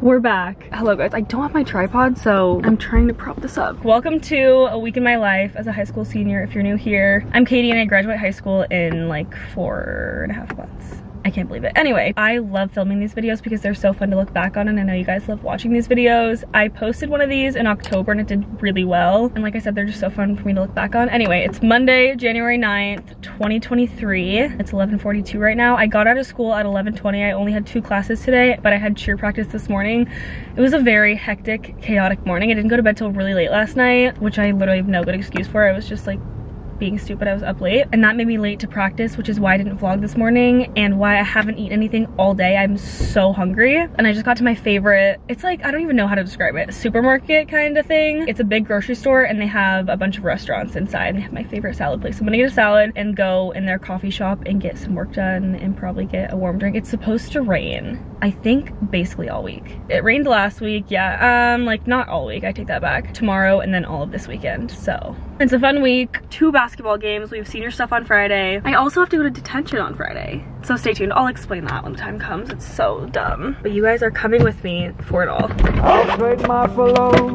We're back. Hello guys, I don't have my tripod, so I'm trying to prop this up. Welcome to a week in my life as a high school senior. If you're new here, I'm Katie and I graduate high school in like 4.5 months. I can't believe it. Anyway, I love filming these videos because they're so fun to look back on, and I know you guys love watching these videos. I posted one of these in October and it did really well, and like I said, they're just so fun for me to look back on. Anyway, it's Monday, January 9th, 2023. It's 11:42 right now. I got out of school at 11:20. I only had 2 classes today, but I had cheer practice this morning. It was a very hectic, chaotic morning. I didn't go to bed till really late last night, which I literally have no good excuse for. I was just like being stupid. I was up late, and that made me late to practice, which is why I didn't vlog this morning and why I haven't eaten anything all day. I'm so hungry, and I just got to my favorite, it's like, I don't even know how to describe it, supermarket kind of thing. It's a big grocery store and they have a bunch of restaurants inside. They have my favorite salad place. So I'm gonna get a salad and go in their coffee shop and get some work done and probably get a warm drink. It's supposed to rain, I think, basically all week. It rained last week, yeah, like not all week, I take that back. Tomorrow and then all of this weekend, so. It's a fun week. 2 basketball games. We have senior stuff on Friday. I also have to go to detention on Friday, so stay tuned. I'll explain that when the time comes. It's so dumb. But you guys are coming with me for it all. I'll trade my fellows,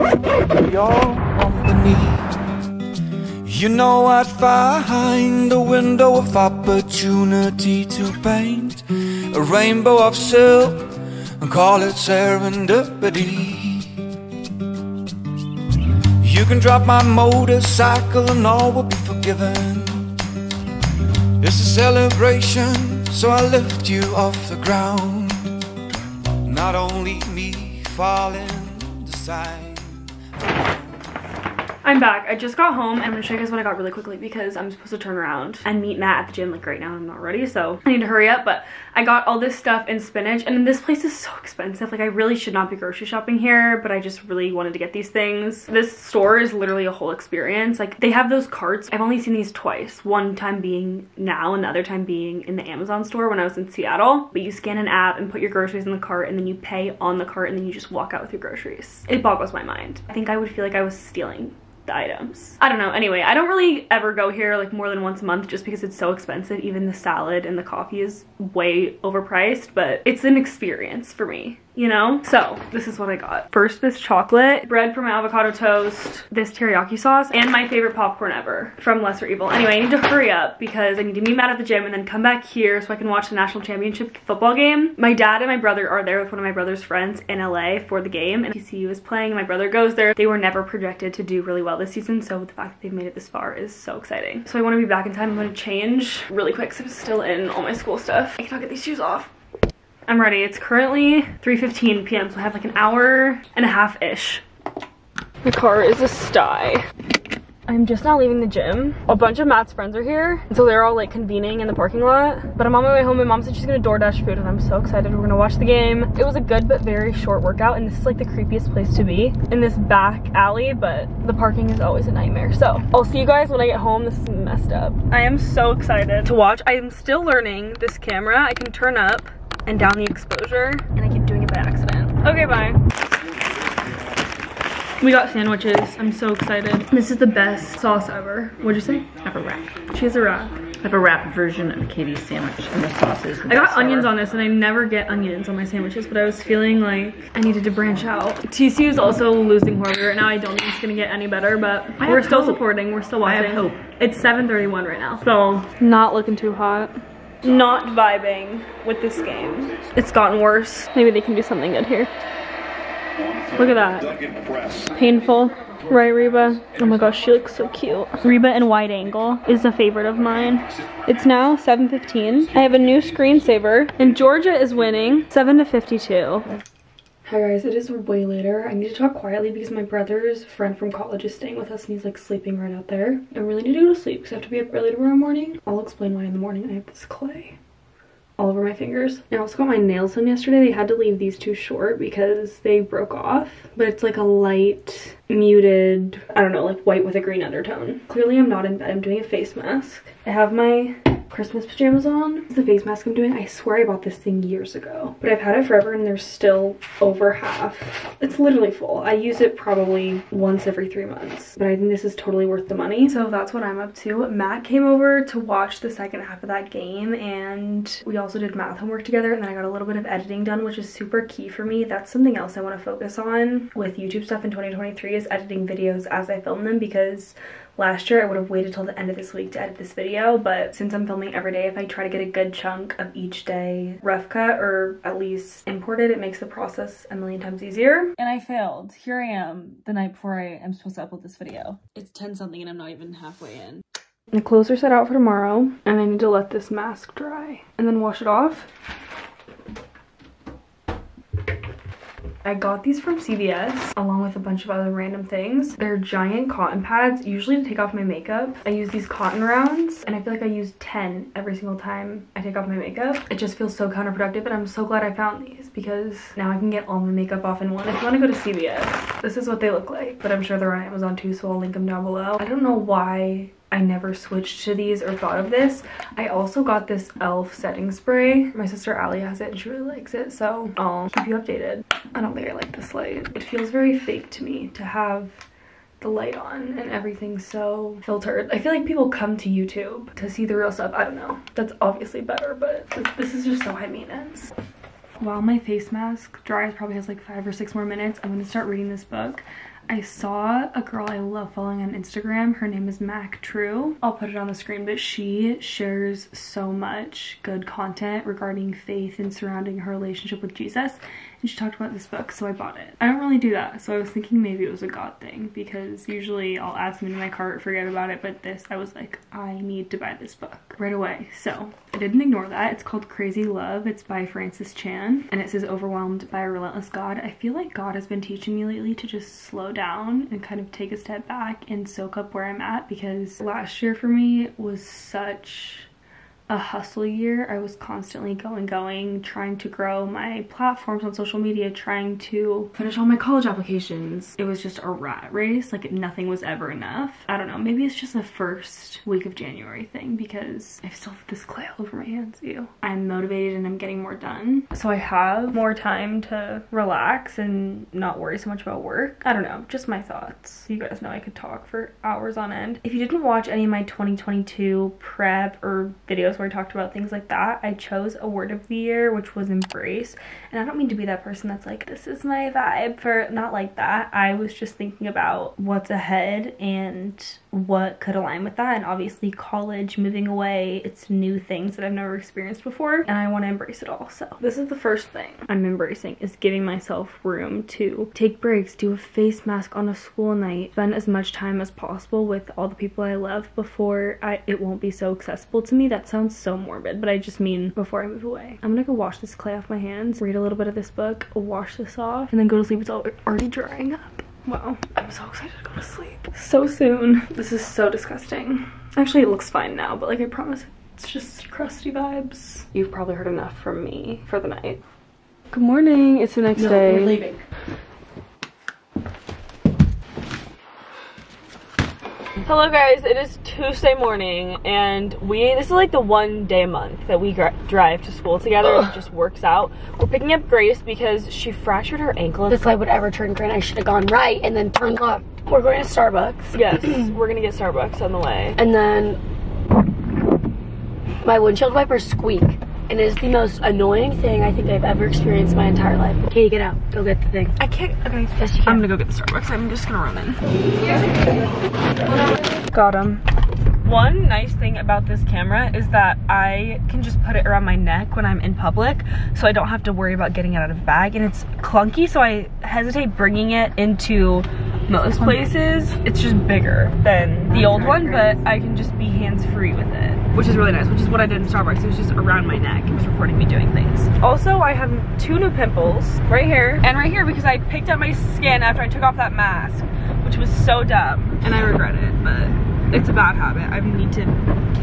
your company. You know I'd find a window of opportunity to paint a rainbow of silk and call it serendipity. You can drop my motorcycle and all will be forgiven. It's a celebration, so I lift you off the ground. Not only me falling the side. I'm back. I just got home and I'm gonna show you guys what I got really quickly because I'm supposed to turn around and meet Matt at the gym like right now. I'm not ready, so I need to hurry up, but I got all this stuff in spinach, and this place is so expensive. Like I really should not be grocery shopping here, but I just really wanted to get these things. This store is literally a whole experience. Like they have those carts. I've only seen these twice, one time being now and the other time being in the Amazon store when I was in Seattle. But you scan an app and put your groceries in the cart and then you pay on the cart and then you just walk out with your groceries. It boggles my mind. I think I would feel like I was stealing the items. I don't know. Anyway, I don't really ever go here like more than once a month just because it's so expensive. Even the salad and the coffee is way overpriced, but it's an experience for me, you know? So this is what I got. First, this chocolate, bread from my avocado toast, this teriyaki sauce, and my favorite popcorn ever from Lesser Evil. Anyway, I need to hurry up because I need to meet Matt at the gym and then come back here so I can watch the national championship football game. My dad and my brother are there with one of my brother's friends in LA for the game, and TCU is playing. My brother goes there. They were never projected to do really well this season, so the fact that they've made it this far is so exciting. So I want to be back in time. I'm going to change really quick because I'm still in all my school stuff. I cannot get these shoes off. I'm ready. It's currently 3:15 p.m. so I have like an hour and a half-ish. The car is a sty. I'm just now leaving the gym. A bunch of Matt's friends are here, and so they're all like convening in the parking lot. But I'm on my way home. My mom said she's gonna DoorDash food, and I'm so excited. We're gonna watch the game. It was a good but very short workout, and this is like the creepiest place to be, in this back alley, but the parking is always a nightmare. So I'll see you guys when I get home. This is messed up. I am so excited to watch. I am still learning this camera. I can turn up and down the exposure, and I keep doing it by accident. Okay, bye. We got sandwiches. I'm so excited. This is the best sauce ever. What'd you say? I have a wrap. She has a wrap. I have a wrap version of Katie's sandwich, and the sauce is the best. I got onions on this, and I never get onions on my sandwiches, but I was feeling like I needed to branch out. TCU is also losing horribly right now. I don't think it's gonna get any better, but we're still supporting. We're still watching. I have hope. It's 7:31 right now, so not looking too hot. Not vibing with this game. It's gotten worse. Maybe they can do something good here. Look at that. Painful. Right, Reba? Oh my gosh, she looks so cute. Reba in wide angle is a favorite of mine. It's now 7:15. I have a new screensaver, and Georgia is winning 7-52. Hi guys, it is way later. I need to talk quietly because my brother's friend from college is staying with us and he's like sleeping right out there. I really need to go to sleep because I have to be up early tomorrow morning. I'll explain why in the morning. I have this clay all over my fingers. I also got my nails done yesterday. They had to leave these too short because they broke off, but it's like a light muted, I don't know, like white with a green undertone. Clearly I'm not in bed. I'm doing a face mask. I have my Christmas pajamas on. The face mask I'm doing, I swear I bought this thing years ago, but I've had it forever and there's still over half. It's literally full. I use it probably once every 3 months, but I think this is totally worth the money. So that's what I'm up to. Matt came over to watch the second half of that game and we also did math homework together, and then I got a little bit of editing done, which is super key for me. That's something else I want to focus on with YouTube stuff in 2023 is editing videos as I film them, because last year I would have waited till the end of this week to edit this video, but since I'm filming every day, if I try to get a good chunk of each day rough cut or at least imported, it makes the process a million times easier. And I failed. Here I am the night before I am supposed to upload this video. It's 10 something and I'm not even halfway in. The clothes are set out for tomorrow and I need to let this mask dry and then wash it off. I got these from CVS along with a bunch of other random things. They're giant cotton pads, usually to take off my makeup. I use these cotton rounds and I feel like I use 10 every single time I take off my makeup. It just feels so counterproductive, and I'm so glad I found these because now I can get all my makeup off in one. If you want to go to CVS, this is what they look like, but I'm sure they're on Amazon too, so I'll link them down below. I don't know why I never switched to these or thought of this. I also got this e.l.f. setting spray. My sister Allie has it and she really likes it, so I'll keep you updated. I don't think I like this light. It feels very fake to me to have the light on and everything's so filtered. I feel like people come to YouTube to see the real stuff. I don't know. That's obviously better, but this is just so high maintenance. While my face mask dries, probably has like 5 or 6 more minutes, I'm gonna start reading this book. I saw a girl I love following on Instagram. Her name is Mac True. I'll put it on the screen, but she shares so much good content regarding faith and surrounding her relationship with Jesus. And she talked about this book, so I bought it. I don't really do that, so I was thinking maybe it was a God thing because usually I'll add something to my cart, forget about it, but this, I was like, I need to buy this book right away. So I didn't ignore that. It's called Crazy Love. It's by Francis Chan, and it says, overwhelmed by a relentless God. I feel like God has been teaching me lately to just slow down and kind of take a step back and soak up where I'm at, because last year for me was such a hustle year. I was constantly going, trying to grow my platforms on social media, trying to finish all my college applications. It was just a rat race, like nothing was ever enough. I don't know, maybe it's just the first week of January thing because I still have this clay all over my hands. Ew. I'm motivated and I'm getting more done, so I have more time to relax and not worry so much about work. I don't know, just my thoughts. You guys know I could talk for hours on end. If you didn't watch any of my 2022 prep or videos where I talked about things like that, I chose a word of the year, which was embrace. And I don't mean to be that person that's like, this is my vibe, for not like that. I was just thinking about what's ahead and what could align with that, and obviously college, moving away, it's new things that I've never experienced before, and I want to embrace it all. So this is the first thing I'm embracing, is giving myself room to take breaks, do a face mask on a school night, spend as much time as possible with all the people I love before it won't be so accessible to me. That sounds so morbid, but I just mean before I move away. I'm gonna go wash this clay off my hands, read a little bit of this book, wash this off, and then go to sleep. It's already drying up. Wow, I'm so excited to go to sleep so soon. This is so disgusting. Actually, it looks fine now, but like I promise it's just crusty vibes. You've probably heard enough from me for the night. Good morning, it's the next day. We're leaving. Hello guys, it is Tuesday morning and this is like the one day a month that we drive to school together. It just works out. We're picking up Grace because she fractured her ankle. This light would ever turn green. I should have gone right and then turned left. We're going to Starbucks. Yes, we're going to get Starbucks on the way. And then my windshield wipers squeak. And it is the most annoying thing I think I've ever experienced in my entire life. Okay, get out. Go get the thing. I can't. Okay. Yes, you can. I'm gonna go get the Starbucks. I'm just gonna run in. Yeah. Got him. One nice thing about this camera is that I can just put it around my neck when I'm in public, so I don't have to worry about getting it out of a bag. And it's clunky, so I hesitate bringing it into most places. It's just bigger than the old one, but I can just be hands-free with it, which is really nice, which is what I did in Starbucks. It was just around my neck. It was recording me doing things. Also, I have 2 new pimples right here and right here because I picked up my skin after I took off that mask, which was so dumb. And I regret it, but it's a bad habit. I need to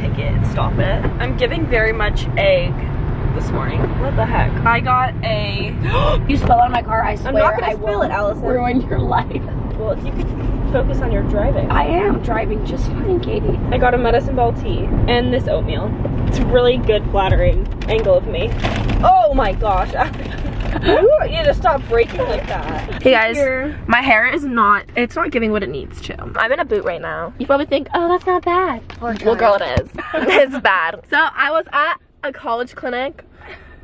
kick it, stop it. I'm giving very much egg this morning. What the heck? I got a... You spill on my car, I swear. I'm not going to spill it, Allison. Ruin your life. Well, if you could focus on your driving. I am driving just fine, Katie. I got a medicine ball tea and this oatmeal. It's a really good flattering angle of me. Oh my gosh. You need to stop breaking like that. Hey guys, my hair is not, it's not giving what it needs to. I'm in a boot right now. You probably think, oh, that's not bad. Oh, well, girl, it is. It's bad. So I was at a college clinic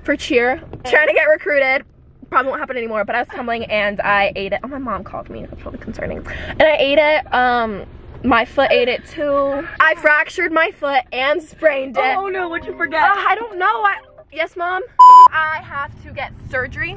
for cheer, trying to get recruited. Probably won't happen anymore, but I was tumbling and I ate it. Oh, my mom called me. That's really concerning. And I ate it. My foot ate it too. I fractured my foot and sprained it. Oh no, what'd you forget? I don't know. Yes, Mom? I have to get surgery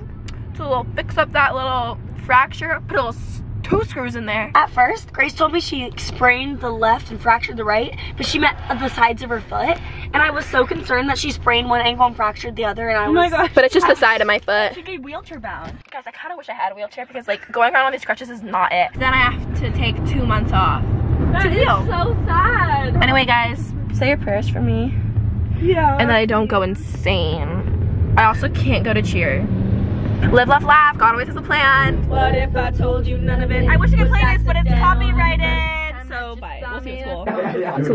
to fix up that little fracture, put a little 2 screws in there. At first, Grace told me she sprained the left and fractured the right, but she meant the sides of her foot, and I was so concerned that she sprained one ankle and fractured the other, and I was... Oh my gosh. But it's just the side of my foot. She could be wheelchair bound. Guys, I kind of wish I had a wheelchair because, like, going around on these crutches is not it. Then I have to take 2 months off. That is so sad. Anyway, guys, say your prayers for me. Yeah. And that I don't go insane. I also can't go to cheer. Live, laugh, laugh. God always has a plan. What if I told you none of it? I wish I could play this, but it's copyrighted. So bye. We'll see you at school. It's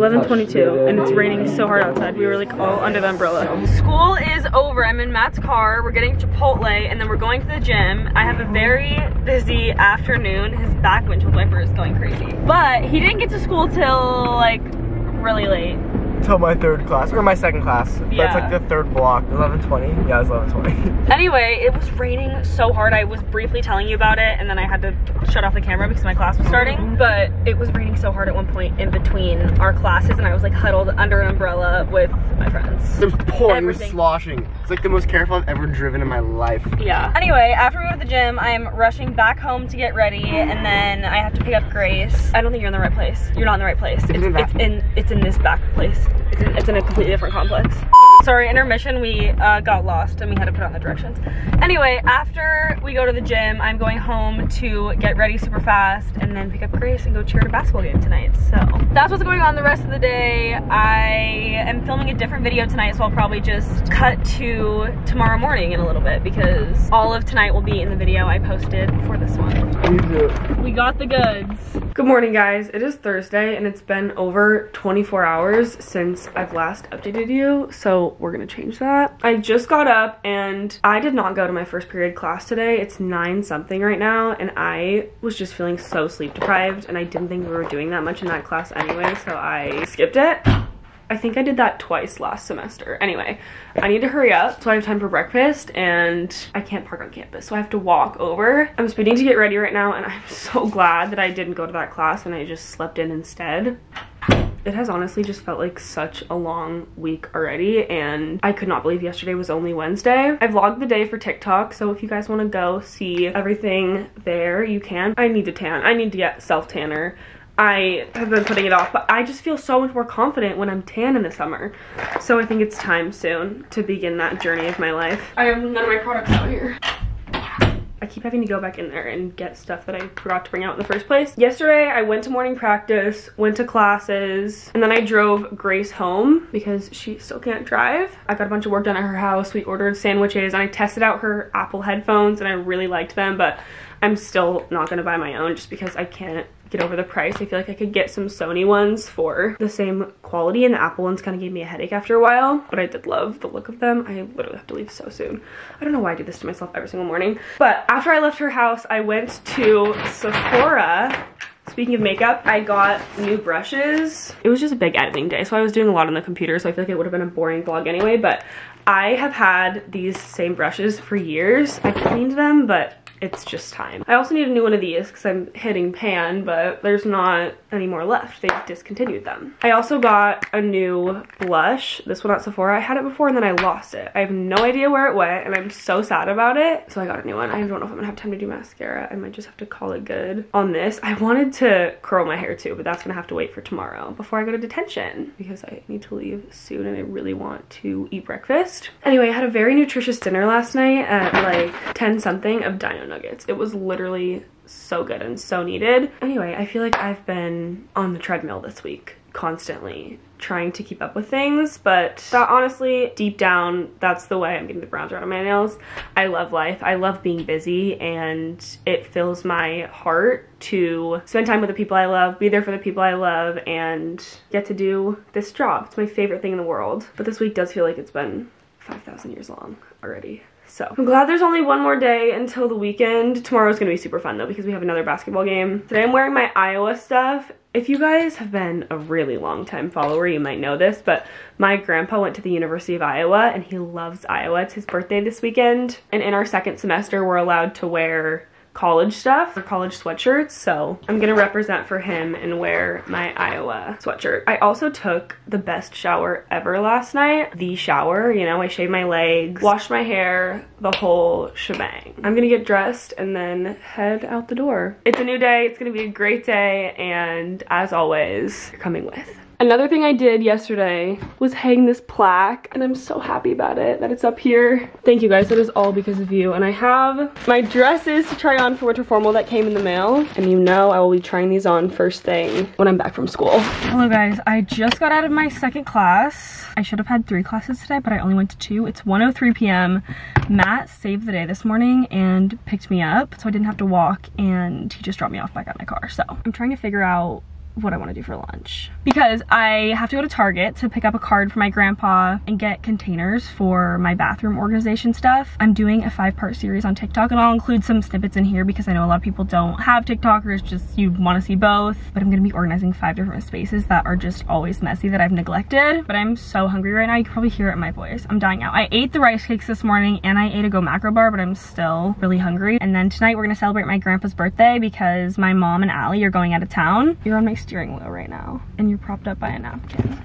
11:22, and it's raining so hard outside. We were like all under the umbrella. School is over. I'm in Matt's car. We're getting Chipotle, and then we're going to the gym. I have a very busy afternoon. His back windshield wiper is going crazy. But he didn't get to school till like really late. Till my third class, or my second class. Yeah. That's like the third block, 11:20. Yeah, it was 11:20. Anyway, it was raining so hard. I was briefly telling you about it, and then I had to shut off the camera because my class was starting. But it was raining so hard at one point in between our classes, and I was like huddled under an umbrella with my friends. It was pouring, it was sloshing. It's like the most careful I've ever driven in my life. Yeah. Anyway, after we go to the gym, I'm rushing back home to get ready, and then I have to pick up Grace. I don't think you're in the right place. You're not in the right place. It's in this back place. It's in a completely different complex. Sorry, intermission, we got lost and we had to put on the directions. Anyway, after we go to the gym, I'm going home to get ready super fast and then pick up Grace and go cheer at a basketball game tonight. So that's what's going on the rest of the day. I am filming a different video tonight, so I'll probably just cut to tomorrow morning in a little bit because all of tonight will be in the video I posted before this one. We got the goods. Good morning, guys. It is Thursday and it's been over 24 hours since I've last updated you, so we're gonna change that. I just got up and I did not go to my first period class today. It's 9-something right now and I was just feeling so sleep deprived and I didn't think we were doing that much in that class anyway, so I skipped it. I think I did that twice last semester. Anyway, I need to hurry up so I have time for breakfast and I can't park on campus, so I have to walk over. I'm speeding to get ready right now and I'm so glad that I didn't go to that class and I just slept in instead. It has honestly just felt like such a long week already, and I could not believe yesterday was only Wednesday. I vlogged the day for TikTok, so if you guys want to go see everything there, you can. I need to tan. I need to get self-tanner. I have been putting it off, but I just feel so much more confident when I'm tan in the summer. So I think it's time soon to begin that journey of my life. I have none of my products out here. I keep having to go back in there and get stuff that I forgot to bring out in the first place. Yesterday, I went to morning practice, went to classes, and then I drove Grace home because she still can't drive. I got a bunch of work done at her house. We ordered sandwiches, and I tested out her Apple headphones, and I really liked them, but I'm still not gonna buy my own just because I can't get over the price. I feel like I could get some Sony ones for the same quality, and the Apple ones kind of gave me a headache after a while, but I did love the look of them. I literally have to leave so soon. I don't know why I do this to myself every single morning. But after I left her house, I went to Sephora. Speaking of makeup, I got new brushes. It was just a big editing day, so I was doing a lot on the computer, so I feel like it would have been a boring vlog anyway, but I have had these same brushes for years. I cleaned them, but it's just time. I also need a new one of these because I'm hitting pan, but there's not any more left. They discontinued them. I also got a new blush. This one at Sephora. I had it before and then I lost it. I have no idea where it went and I'm so sad about it. So I got a new one. I don't know if I'm gonna have time to do mascara. I might just have to call it good on this. I wanted to curl my hair too, but that's gonna have to wait for tomorrow before I go to detention because I need to leave soon and I really want to eat breakfast. Anyway, I had a very nutritious dinner last night at like 10-something of Dino Nuggets. It was literally so good and so needed. Anyway, I feel like I've been on the treadmill this week. constantly trying to keep up with things, but that, honestly, deep down, that's the way I'm getting the bronzer out of my nails. I love life. I love being busy, and it fills my heart to spend time with the people I love, be there for the people I love, and get to do this job. It's my favorite thing in the world. But this week does feel like it's been 5,000 years long already. So I'm glad there's only one more day until the weekend. Tomorrow's gonna be super fun though, because we have another basketball game. Today I'm wearing my Iowa stuff. If you guys have been a really long time follower, you might know this, but my grandpa went to the University of Iowa and he loves Iowa. It's his birthday this weekend. And in our second semester, we're allowed to wear college stuff or college sweatshirts, so I'm gonna represent for him and wear my Iowa sweatshirt. I also took the best shower ever last night. The shower, you know, I shaved my legs, washed my hair, the whole shebang. I'm gonna get dressed and then head out the door. It's a new day, it's gonna be a great day, and as always, you're coming with. Another thing I did yesterday was hang this plaque, and I'm so happy about it that it's up here. Thank you guys, that is all because of you. And I have my dresses to try on for winter formal that came in the mail, and you know I will be trying these on first thing when I'm back from school. Hello guys, I just got out of my second class. I should have had 3 classes today, but I only went to 2. It's 1:03 p.m. Matt saved the day this morning and picked me up, so I didn't have to walk, and he just dropped me off back at my car. So I'm trying to figure out what I want to do for lunch, because I have to go to Target to pick up a card for my grandpa and get containers for my bathroom organization stuff. I'm doing a 5-part series on TikTok, and I'll include some snippets in here because I know a lot of people don't have TikTok, or it's just you want to see both. But I'm going to be organizing 5 different spaces that are just always messy that I've neglected. But I'm so hungry right now. You can probably hear it in my voice. I'm dying out. I ate the rice cakes this morning and I ate a Go Macro bar, but I'm still really hungry. And then tonight we're going to celebrate my grandpa's birthday because my mom and Allie are going out of town. You're on my steering wheel right now, and you're propped up by a napkin.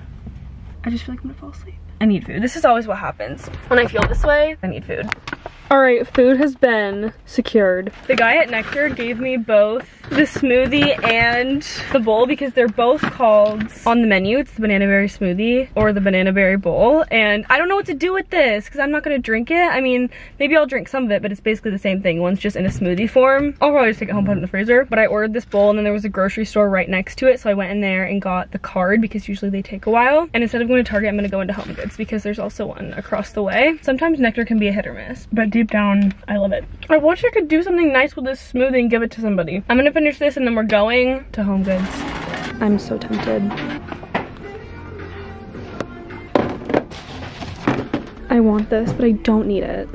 I just feel like I'm gonna fall asleep. I need food. This is always what happens. When I feel this way, I need food. All right, food has been secured. The guy at Nectar gave me both the smoothie and the bowl because they're both called on the menu. It's the banana berry smoothie or the banana berry bowl. And I don't know what to do with this because I'm not gonna drink it. I mean, maybe I'll drink some of it, but it's basically the same thing. One's just in a smoothie form. I'll probably just take it home, put it in the freezer. But I ordered this bowl, and then there was a grocery store right next to it. So I went in there and got the card because usually they take a while. And instead of going to Target, I'm gonna go into Home Goods because there's also one across the way. Sometimes Nectar can be a hit or miss, but deep down, I love it. I wish I could do something nice with this smoothie and give it to somebody. I'm gonna finish this and then we're going to Home Goods. I'm so tempted. I want this, but I don't need it.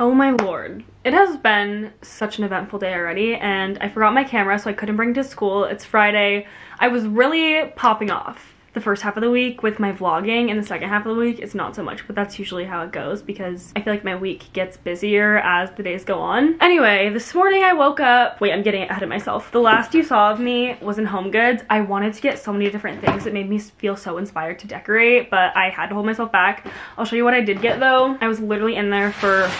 Oh my lord. It has been such an eventful day already, and I forgot my camera, so I couldn't bring it to school. It's Friday. I was really popping off the first half of the week with my vlogging, and the second half of the week it's not so much, but that's usually how it goes because I feel like my week gets busier as the days go on. Anyway, this morning I woke up. Wait, I'm getting ahead of myself. The last you saw of me was in Home Goods. I wanted to get so many different things. It made me feel so inspired to decorate, but I had to hold myself back. I'll show you what I did get though. I was literally in there for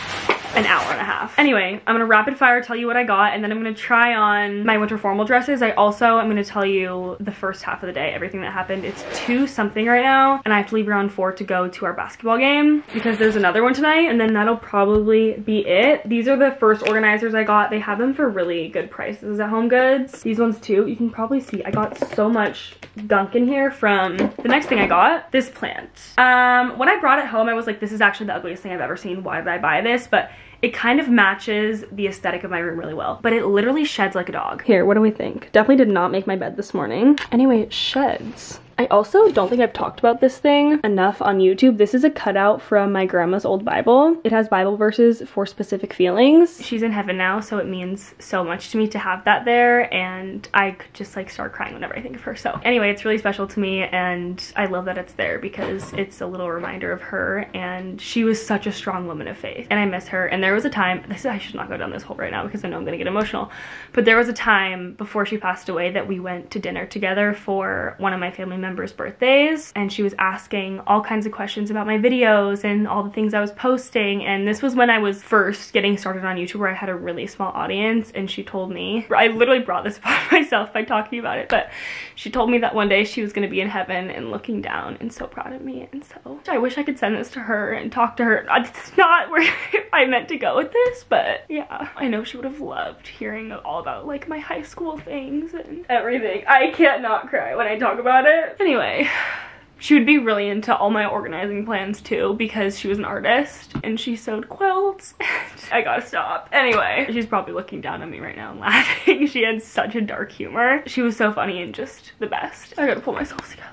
an hour and a half. Anyway, I'm gonna rapid fire tell you what I got, and then I'm gonna try on my winter formal dresses. I also am gonna tell you the first half of the day, everything that happened. It's 2-something right now, and I have to leave around 4 to go to our basketball game because there's another one tonight, and then that'll probably be it. These are the first organizers I got. They have them for really good prices at Home Goods. These ones too, you can probably see I got so much gunk in here from the next thing I got, this plant. When I brought it home, I was like, this is actually the ugliest thing I've ever seen. Why did I buy this? But it kind of matches the aesthetic of my room really well, but it literally sheds like a dog. Here, what do we think? Definitely did not make my bed this morning. Anyway, it sheds. I also don't think I've talked about this thing enough on YouTube. This is a cutout from my grandma's old Bible. It has Bible verses for specific feelings. She's in heaven now, so it means so much to me to have that there, and I could just like start crying whenever I think of her. So anyway, it's really special to me, and I love that it's there because it's a little reminder of her, and she was such a strong woman of faith, and I miss her. And there was a time, I should not go down this hole right now because I know I'm gonna get emotional, but there was a time before she passed away that we went to dinner together for one of my family members members' birthdays, and she was asking all kinds of questions about my videos and all the things I was posting. And this was when I was first getting started on YouTube, where I had a really small audience, and she told me, I literally brought this upon myself by talking about it, but she told me that one day she was gonna be in heaven and looking down and so proud of me. And so I wish I could send this to her and talk to her. It's not where I meant to go with this, but yeah, I know she would have loved hearing all about like my high school things and everything. I can't not cry when I talk about it. Anyway, she would be really into all my organizing plans too, because she was an artist and she sewed quilts. I gotta stop. Anyway, she's probably looking down at me right now and laughing. She had such a dark humor. She was so funny and just the best. I gotta pull myself together.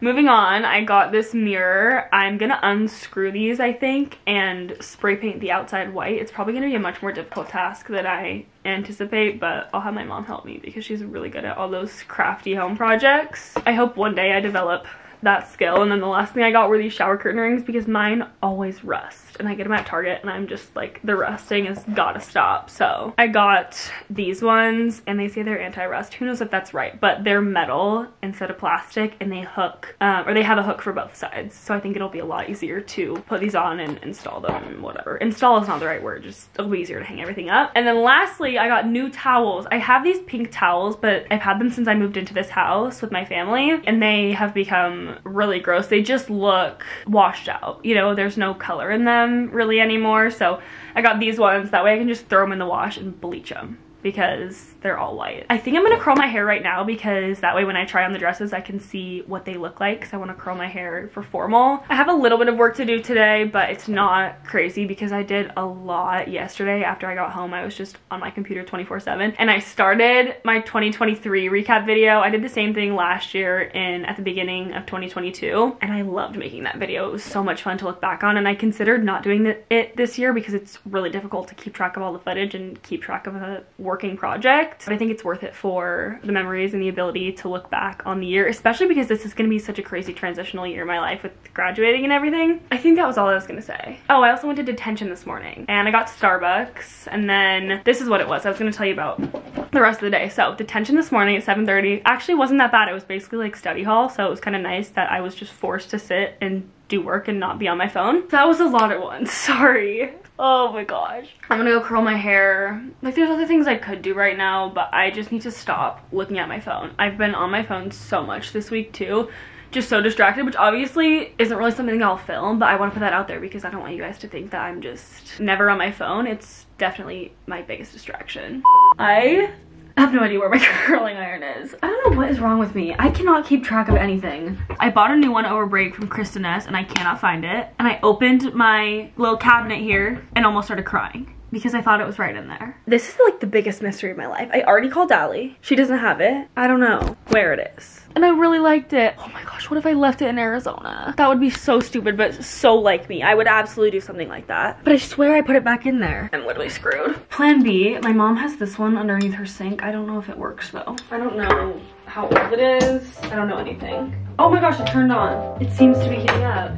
Moving on, I got this mirror. I'm gonna unscrew these, I think, and spray paint the outside white. It's probably gonna be a much more difficult task than I anticipate, but I'll have my mom help me because she's really good at all those crafty home projects. I hope one day I develop that skill. And then the last thing I got were these shower curtain rings, because mine always rust and I get them at Target and I'm just like, the rusting has gotta stop. So I got these ones, and they say they're anti-rust. Who knows if that's right, but they're metal instead of plastic, and they hook, or they have a hook for both sides. So I think it'll be a lot easier to put these on and install them and whatever. Install is not the right word, just it'll be easier to hang everything up. And then lastly, I got new towels. I have these pink towels, but I've had them since I moved into this house with my family, and they have become really gross. They just look washed out, you know, there's no color in them really anymore. So I got these ones, that way I can just throw them in the wash and bleach them, because they're all white. I think I'm gonna curl my hair right now, because that way when I try on the dresses I can see what they look like, because I want to curl my hair for formal. I have a little bit of work to do today, but it's not crazy because I did a lot yesterday. After I got home I was just on my computer 24/7, and I started my 2023 recap video. I did the same thing last year and at the beginning of 2022, and I loved making that video. It was so much fun to look back on, and I considered not doing it this year because it's really difficult to keep track of all the footage and keep track of the working project. But I think it's worth it for the memories and the ability to look back on the year, especially because this is going to be such a crazy transitional year in my life with graduating and everything. I think that was all I was going to say. Oh, I also went to detention this morning and I got Starbucks, and then this is what it was. I was going to tell you about the rest of the day. So detention this morning at 7:30 actually wasn't that bad. It was basically like study hall, so it was kind of nice that I was just forced to sit and do work and not be on my phone. That was a lot at once. Sorry. Oh my gosh. I'm gonna go curl my hair. Like, there's other things I could do right now, but I just need to stop looking at my phone. I've been on my phone so much this week too. Just so distracted, which obviously isn't really something I'll film, but I want to put that out there because I don't want you guys to think that I'm just never on my phone. It's definitely my biggest distraction. I have no idea where my curling iron is. I don't know what is wrong with me. I cannot keep track of anything. I bought a new one over break from Kristen S, and I cannot find it. And I opened my little cabinet here and almost started crying because I thought it was right in there. This is like the biggest mystery of my life. I already called Allie. She doesn't have it. I don't know where it is. And I really liked it. Oh my gosh, what if I left it in Arizona? That would be so stupid, but so like me. I would absolutely do something like that. But I swear I put it back in there. I'm literally screwed. Plan B, my mom has this one underneath her sink. I don't know if it works though. I don't know how old it is. I don't know anything. Oh my gosh, it turned on. It seems to be heating up.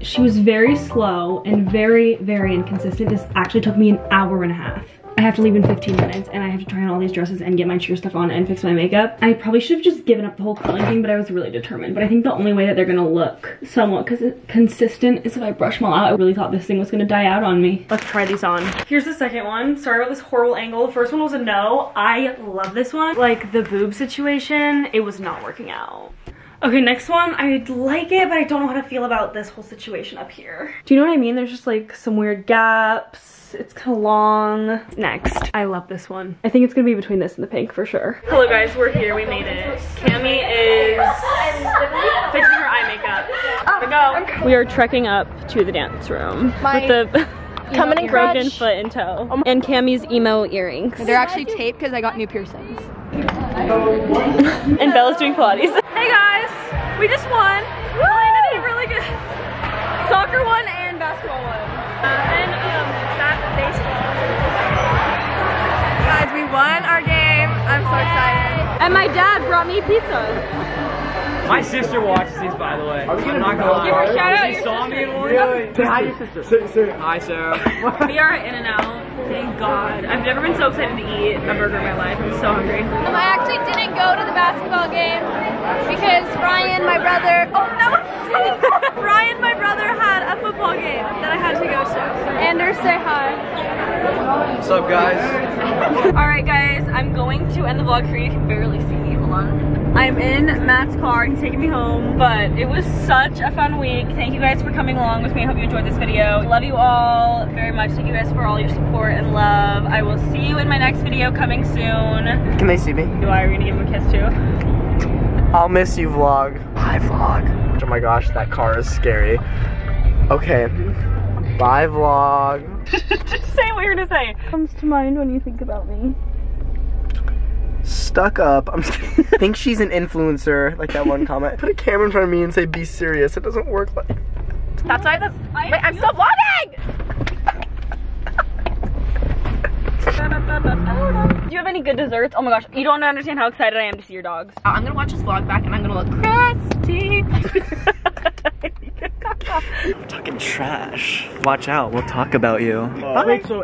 She was very slow and very, very inconsistent. This actually took me an hour and a half. I have to leave in 15 minutes and I have to try on all these dresses and get my cheer stuff on and fix my makeup. I probably should have just given up the whole curling thing, but I was really determined. But I think the only way that they're gonna look somewhat consistent is if I brush them all out. I really thought this thing was gonna die out on me. Let's try these on. Here's the second one. Sorry about this horrible angle. The first one was a no. I love this one. Like the boob situation, it was not working out. Okay, next one. I like it, but I don't know how to feel about this whole situation up here. Do you know what I mean? There's just like some weird gaps. It's kind of long. Next. I love this one. I think it's gonna be between this and the pink for sure. Hello guys, we're here. We made it. Cammy is fixing her eye makeup. Here we go. We are trekking up to the dance room with the coming broken foot and toe. And Cammy's emo earrings. They're actually taped because I got new piercings. And Bella's doing Pilates. Hey guys, we just won. Woo! Landed a really good soccer one and basketball one. And baseball. Guys, we won our game. I'm so excited. And my dad brought me pizza. My sister watches these, by the way. Are we gonna not gonna lie. Give her a shout out. She saw me in Oregon. Say hi to your sister. Hi, Sarah. We are in and out. Thank God. I've never been so excited to eat a burger in my life. I'm so hungry. I actually didn't go to the basketball game because Ryan, my brother. Oh, that was funny. Ryan, my brother, had a football game that I had to go to. Anders, say hi. What's up, guys? Alright, guys. I'm going to end the vlog here. You can barely see me. Hold on. I'm in Matt's car, he's taking me home, but it was such a fun week. Thank you guys for coming along with me. I hope you enjoyed this video. Love you all very much. Thank you guys for all your support and love. I will see you in my next video coming soon. Can they see me? Do I? Are you gonna give them a kiss too? I'll miss you, vlog. Bye, vlog. Oh my gosh, that car is scary. Okay. Bye, vlog. Just say what you're gonna say. What comes to mind when you think about me? Stuck up. I'm just kidding. I think she's an influencer, like that one comment. Put a camera in front of me and say, be serious. It doesn't work like that. That's why this. Wait, I'm still vlogging! Do you have any good desserts? Oh my gosh, you don't understand how excited I am to see your dogs. I'm gonna watch this vlog back and I'm gonna look crusty. We're talking trash. Watch out, we'll talk about you. Bye.